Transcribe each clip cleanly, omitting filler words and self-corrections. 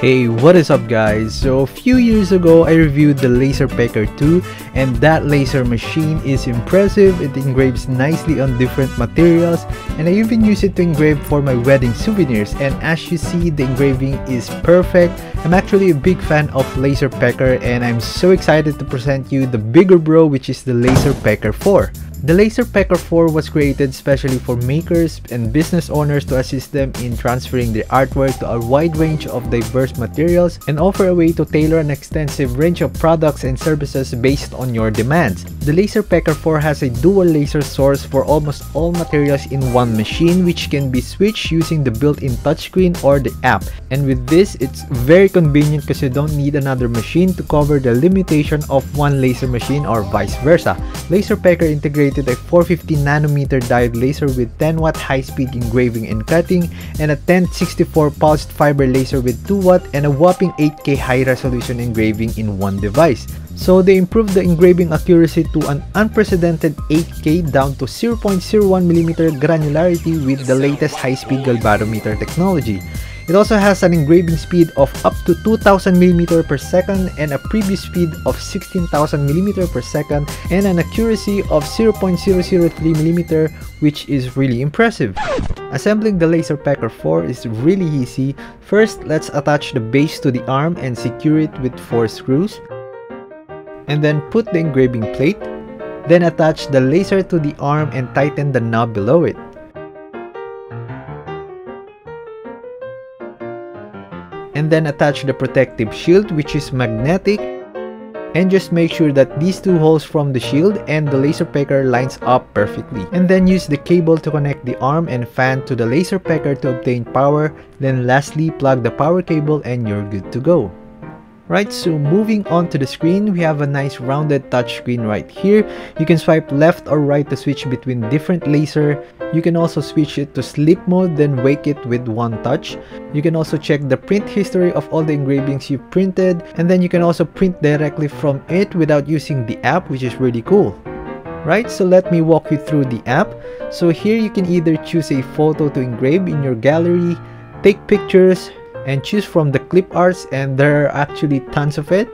Hey, what is up guys? So a few years ago I reviewed the Laserpecker 2, and that laser machine is impressive. It engraves nicely on different materials, and I even use it to engrave for my wedding souvenirs, and as you see the engraving is perfect. I'm actually a big fan of Laserpecker, and I'm so excited to present you the bigger bro, which is the Laserpecker 4. The Laserpecker 4 was created specially for makers and business owners to assist them in transferring their artwork to a wide range of diverse materials and offer a way to tailor an extensive range of products and services based on your demands. The Laserpecker 4 has a dual laser source for almost all materials in one machine, which can be switched using the built-in touchscreen or the app. And with this, it's very convenient because you don't need another machine to cover the limitation of one laser machine or vice versa. Laserpecker integrates a 450nm diode laser with 10W high-speed engraving and cutting, and a 1064 pulsed fiber laser with 2W and a whopping 8K high-resolution engraving in one device. So they improved the engraving accuracy to an unprecedented 8K down to 0.01mm granularity with the latest high-speed galvanometer technology. It also has an engraving speed of up to 2000mm per second and a preview speed of 16,000mm per second and an accuracy of 0.003mm, which is really impressive. Assembling the Laserpecker 4 is really easy. First, let's attach the base to the arm and secure it with 4 screws. And then put the engraving plate. Then attach the laser to the arm and tighten the knob below it. And then attach the protective shield, which is magnetic, and just make sure that these two holes from the shield and the Laserpecker lines up perfectly. And then use the cable to connect the arm and fan to the Laserpecker to obtain power. Then lastly, plug the power cable and you're good to go. Right, so moving on to the screen, we have a nice rounded touchscreen right here. You can swipe left or right to switch between different laser. You can also switch it to sleep mode, then wake it with one touch. You can also check the print history of all the engravings you printed, and then you can also print directly from it without using the app, which is really cool. Right, so let me walk you through the app. So here you can either choose a photo to engrave in your gallery, take pictures, and choose from the clip arts, and there are actually tons of it,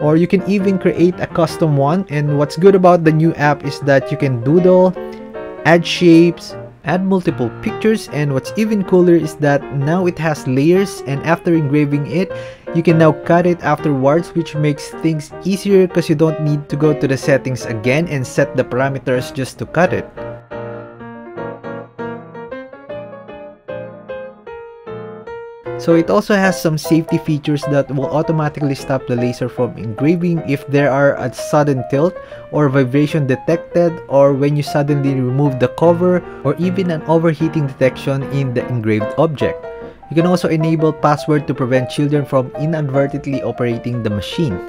or you can even create a custom one. And what's good about the new app is that you can doodle, add shapes, add multiple pictures, and what's even cooler is that now it has layers, and after engraving it you can now cut it afterwards, which makes things easier because you don't need to go to the settings again and set the parameters just to cut it. So it also has some safety features that will automatically stop the laser from engraving if there are a sudden tilt or vibration detected, or when you suddenly remove the cover, or even an overheating detection in the engraved object. You can also enable password to prevent children from inadvertently operating the machine.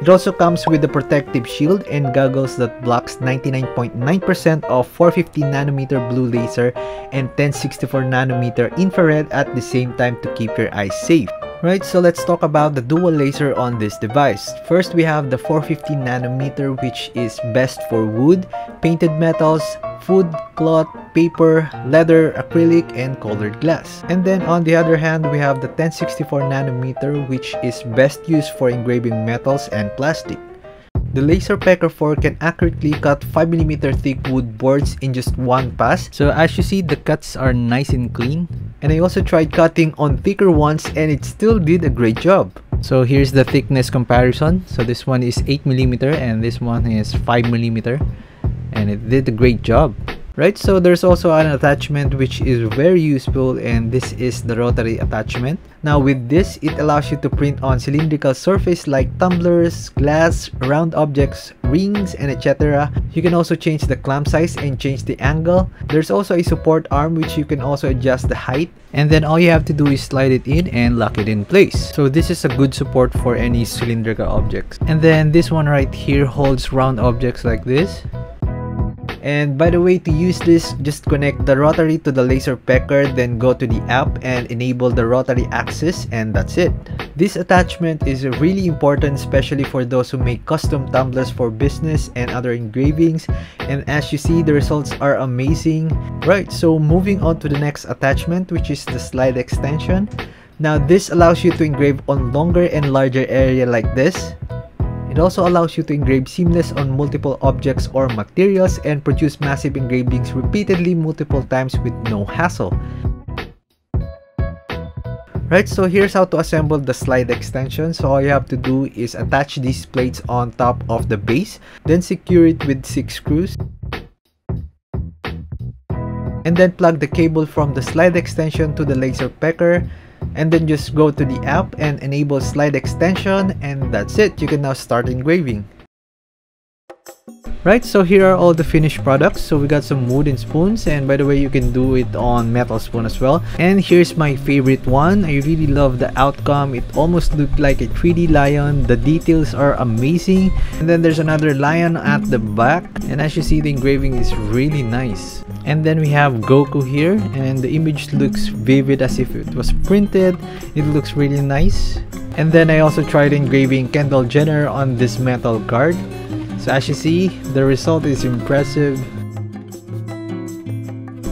It also comes with a protective shield and goggles that blocks 99.9% of 450nm blue laser and 1064nm infrared at the same time to keep your eyes safe. Right, so let's talk about the dual laser on this device. First, we have the 450nm, which is best for wood, painted metals, food, cloth, paper, leather, acrylic, and colored glass. And then on the other hand, we have the 1064nm, which is best used for engraving metals and plastic. The Laserpecker 4 can accurately cut 5mm thick wood boards in just one pass. So as you see, the cuts are nice and clean. And I also tried cutting on thicker ones, and it still did a great job. So here's the thickness comparison. So this one is 8mm and this one is 5mm. And it did a great job. Right, so there's also an attachment which is very useful, and this is the rotary attachment. Now with this, it allows you to print on cylindrical surface like tumblers, glass, round objects, rings, and etc. You can also change the clamp size and change the angle. There's also a support arm which you can also adjust the height, and then all you have to do is slide it in and lock it in place. So this is a good support for any cylindrical objects. And then this one right here holds round objects like this. And by the way, to use this, just connect the rotary to the Laserpecker, then go to the app and enable the rotary axis, and that's it. This attachment is really important, especially for those who make custom tumblers for business and other engravings. And as you see, the results are amazing. Right, so moving on to the next attachment, which is the slide extension. Now this allows you to engrave on longer and larger area like this. It also allows you to engrave seamless on multiple objects or materials and produce massive engravings repeatedly multiple times with no hassle. Right, so here's how to assemble the slide extension. So all you have to do is attach these plates on top of the base, then secure it with 6 screws. And then plug the cable from the slide extension to the Laserpecker. And then just go to the app and enable slide extension, and that's it. You can now start engraving. Right, so here are all the finished products. So we got some wooden spoons, and by the way, you can do it on metal spoon as well. And here's my favorite one. I really love the outcome. It almost looked like a 3D lion. The details are amazing. And then there's another lion at the back. And as you see, the engraving is really nice. And then we have Goku here, and the image looks vivid as if it was printed. It looks really nice. And then I also tried engraving Kendall Jenner on this metal card. So as you see, the result is impressive.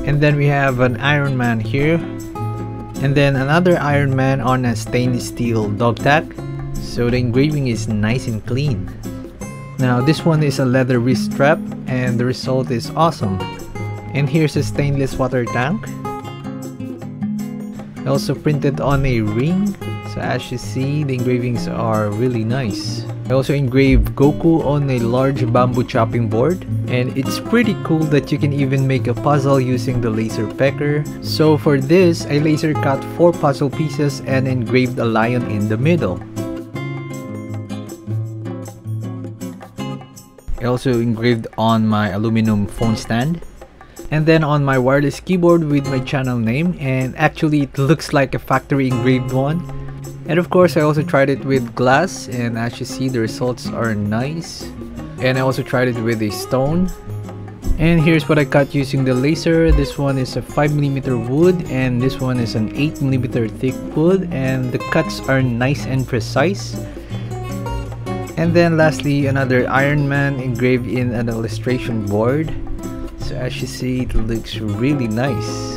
And then we have an Iron Man here. And then another Iron Man on a stainless steel dog tag. So the engraving is nice and clean. Now this one is a leather wrist strap, and the result is awesome. And here's a stainless water tank. Also printed on a ring. So as you see, the engravings are really nice. I also engraved Goku on a large bamboo chopping board. And it's pretty cool that you can even make a puzzle using the Laserpecker. So for this, I laser cut 4 puzzle pieces and engraved a lion in the middle. I also engraved on my aluminum phone stand. And then on my wireless keyboard with my channel name, and actually it looks like a factory engraved one. And of course I also tried it with glass, and as you see the results are nice. And I also tried it with a stone. And here's what I cut using the laser. This one is a 5mm wood, and this one is an 8mm thick wood, and the cuts are nice and precise. And then lastly, another Iron Man engraved in an illustration board. So as you see, it looks really nice.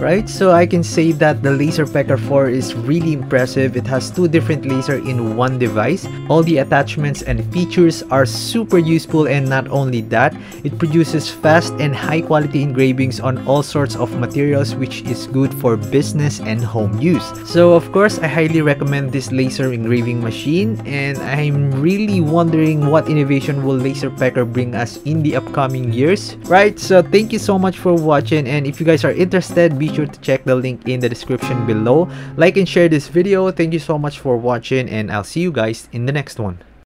Right, so I can say that the Laserpecker 4 is really impressive. It has 2 different lasers in one device. All the attachments and features are super useful, and not only that, it produces fast and high quality engravings on all sorts of materials, which is good for business and home use. So of course, I highly recommend this laser engraving machine, and I'm really wondering what innovation will Laserpecker bring us in the upcoming years. Right, so thank you so much for watching, and if you guys are interested, be sure to check the link in the description below. Like and share this video. Thank you so much for watching, and I'll see you guys in the next one.